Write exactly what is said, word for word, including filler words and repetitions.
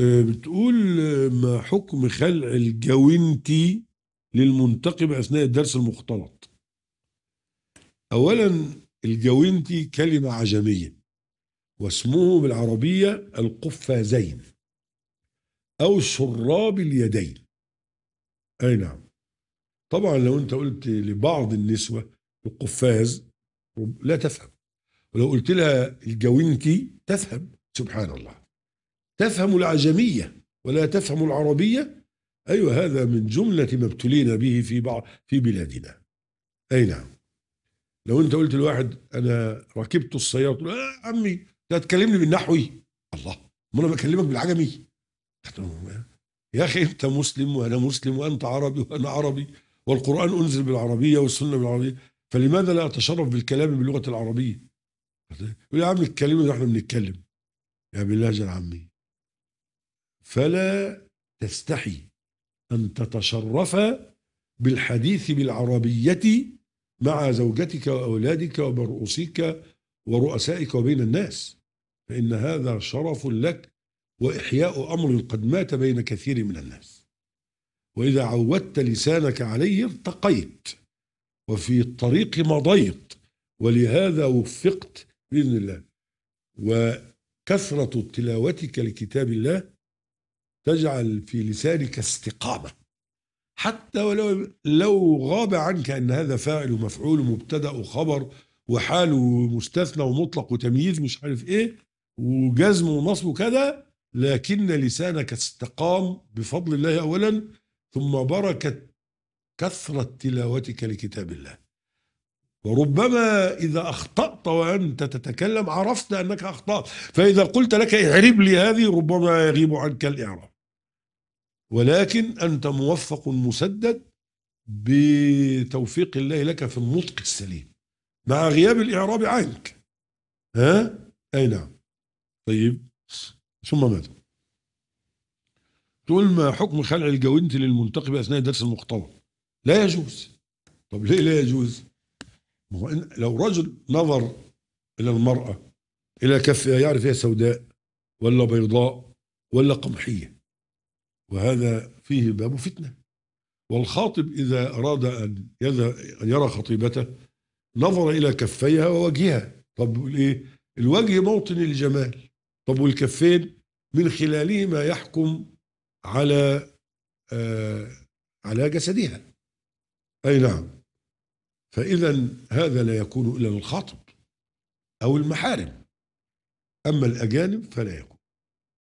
آه بتقول آه، ما حكم خلع الجوانتي للمنتقب أثناء الدرس المختلط؟ أولا الجوانتي كلمة عجمية واسمه بالعربية القفازين أو شراب اليدين. أي نعم، طبعا لو أنت قلت لبعض النسوة القفاز لا تفهم، ولو قلت لها الجوانتي تفهم. سبحان الله، تفهم العجمية ولا تفهم العربية. أيوة، هذا من جملة ما ابتلينا به في بعض في بلادنا. أي نعم، لو أنت قلت لواحد أنا ركبت السيارة، تقول آه عمي لا تكلمني بالنحوي. الله، ما أنا بكلمك بالعجمي يا أخي. أنت مسلم وأنا مسلم، وأنت عربي وأنا عربي، والقرآن أنزل بالعربية والسنة بالعربية، فلماذا لا أتشرف بالكلام باللغة العربية؟ يقول يا عمي الكلمة نحن بنتكلم يا باللهجة العامية. فلا تستحي أن تتشرف بالحديث بالعربية مع زوجتك وأولادك وبرؤوسك ورؤسائك وبين الناس، فإن هذا شرف لك وإحياء أمر قد مات بين كثير من الناس. وإذا عودت لسانك عليه ارتقيت، وفي الطريق مضيت، ولهذا وفقت بإذن الله. وكثرة تلاوتك لكتاب الله تجعل في لسانك استقامة، حتى ولو لو غاب عنك أن هذا فاعل ومفعول ومبتدأ وخبر وحال ومستثنى ومطلق وتمييز مش عارف إيه وجزم ونصب وكذا، لكن لسانك استقام بفضل الله أولا، ثم بركة كثرة تلاوتك لكتاب الله. وربما إذا أخطأت وأنت تتكلم عرفت أنك أخطأت، فإذا قلت لك اعرب لي هذه ربما يغيب عنك الإعراب، ولكن أنت موفق مسدد بتوفيق الله لك في النطق السليم مع غياب الإعراب عنك. ها؟ أي نعم. طيب ثم ماذا؟ تقول ما حكم خلع الجوانتي للمنتقب أثناء درس المختلط؟ لا يجوز. طب ليه لا يجوز؟ لو رجل نظر إلى المرأة إلى كفها يعرف هي سوداء ولا بيضاء ولا قمحية، وهذا فيه باب فتنة. والخاطب إذا أراد أن يرى خطيبته نظر إلى كفيها ووجهها، طب إيه؟ الوجه موطن الجمال، طب والكفين من خلالهما يحكم على آه على جسدها. أي نعم، فإذا هذا لا يكون إلا للخاطب أو المحارم، أما الأجانب فلا يكون.